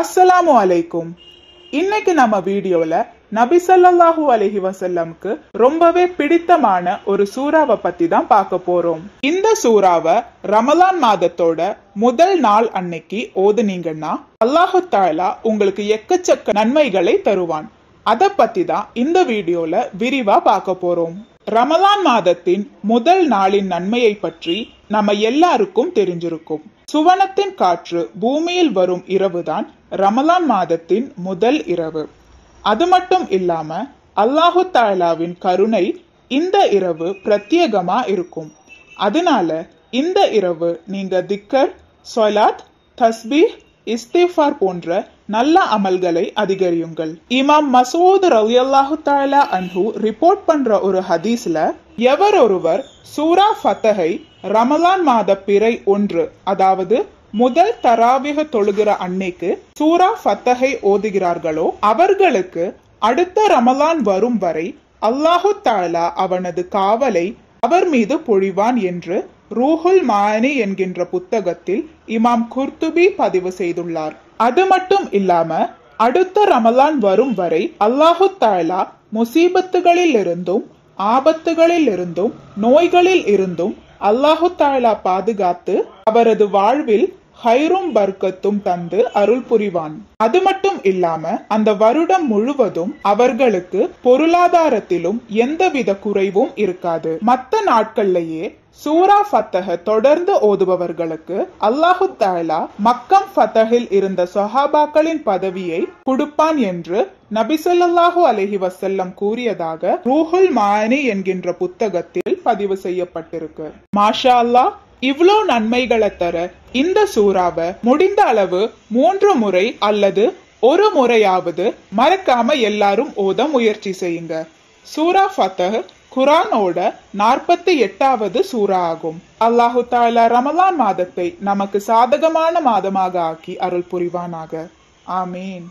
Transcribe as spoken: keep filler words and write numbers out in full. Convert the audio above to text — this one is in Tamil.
Assalamu alaikum. இன்னைக்கு நம்ம வீடியோல நபி ஸல்லல்லாஹு அலைஹி வஸல்லம்-க்கு ரொம்பவே பிடித்தமான ஒரு சூராவை பத்தி தான் பார்க்க போறோம். இந்த சூராவை ரமலான் மாதத்தோட முதல் நாள் அன்னைக்கு ஓதுனீங்கன்னா அல்லாஹ் தஆலா உங்களுக்கு எக்கச்சக்க நன்மைகளை தருவான். அத பத்தி தான் இந்த வீடியோல விரிவா பார்க்க போறோம். ரமலான் மாதத்தின் முதல் நாளின் நன்மையை பற்றி நம்ம எல்லாருக்கும் தெரிஞ்சிருக்கும். சுவனத்தின் காற்று பூமியில் வரும் இரவுதான் ரமலான் மாதத்தின் முதல் இரவு. அது மட்டும் இல்லாம அல்லாஹு தஆலாவின் கருணை இந்த இரவு பிரத்யேகமா இருக்கும். அதனால இந்த இரவு நீங்க திக்கர், ஸலாத், தஸ்பீஹ், இஸ்திஃபார் போன்ற நல்ல அமல்களை அதிகரியுங்கள். இமாம் மசூத் ரலியல்லாஹு தஆலா அன்ஹு ரிப்போர்ட் பண்ற ஒரு ஹதீஸ்ல, எவர் ஒருவர் சூரா ஃபதஹை ரமலான் மாத பிறை ஒன்று, அதாவது முதல் தராவிக தொழுகிற அன்னைக்கு சூரா ஃபதஹை ஓதுகிறார்களோ அவர்களுக்கு அடுத்த ரமலான் வரும் வரை அல்லாஹு தஆலா அவனது காவலை அவர் மீது பொழிவான் என்று ரூஹுல் மானி என்கின்ற புத்தகத்தில் இமாம் குர்துபி பதிவு செய்துள்ளார். அது மட்டும் இல்லாம அடுத்த ரமலான் வரும் வரை அல்லாஹு தஆலா முசீபத்துகளில் இருந்தும் ஆபத்துகளில் இருந்தும் நோய்களில் இருந்தும் அல்லாஹு தஆலா பாதுகாத்து அவரது வாழ்வில் ஹைரும் பர்க்கத்தும் தந்து அருள் புரிவான். அது மட்டும் இல்லாம அந்த வருடம் முழுவதும் அவர்களுக்கு பொருளாதாரத்திலும் எந்தவித குறைவும் இருக்காது. மற்ற நாட்கள்லயே சூரா ஃபதஹ் தொடர்ந்து ஓதுபவர்களுக்கு அல்லாஹு தஆலா மக்கம் ஃபதஹில் இருந்த சஹாபாக்களின் பதவியை கொடுப்பான் என்று நபி ஸல்லல்லாஹு அலைஹி வஸல்லம் கூறியதாக ரூஹுல் மானி என்கின்ற புத்தகத்தில் பதிவு செய்யப்பட்டிருக்கு. மாஷா அல்லாஹ், இவ்ளோ நன்மைகளை தர இந்த சூராவை முடிந்த அளவு மூன்று முறை அல்லது ஒரு முறையாவது மறக்காம எல்லாரும் ஓத முயற்சி செய்யுங்க. சூரா ஃபதஹ் குரானோட நாற்பத்தி எட்டாவது சூரா ஆகும். அல்லாஹு தஆலா ரமலான் மாதத்தை நமக்கு சாதகமான மாதமாக ஆக்கி அருள் புரிவானாக. ஆமீன்.